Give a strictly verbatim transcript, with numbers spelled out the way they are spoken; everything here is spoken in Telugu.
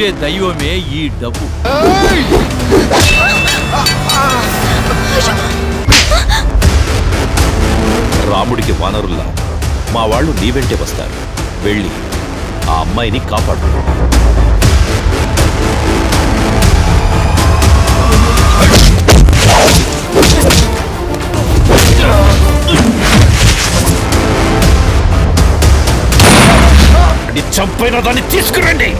ఇచ్చే దైవమే ఈ డబ్బు. రాముడికి వానరుల్లా మా వాళ్ళు నీ వెంటే వస్తారు. వెళ్ళి ఆ అమ్మాయిని కాపాడు. చంపైన దాన్ని తీసుకురండి.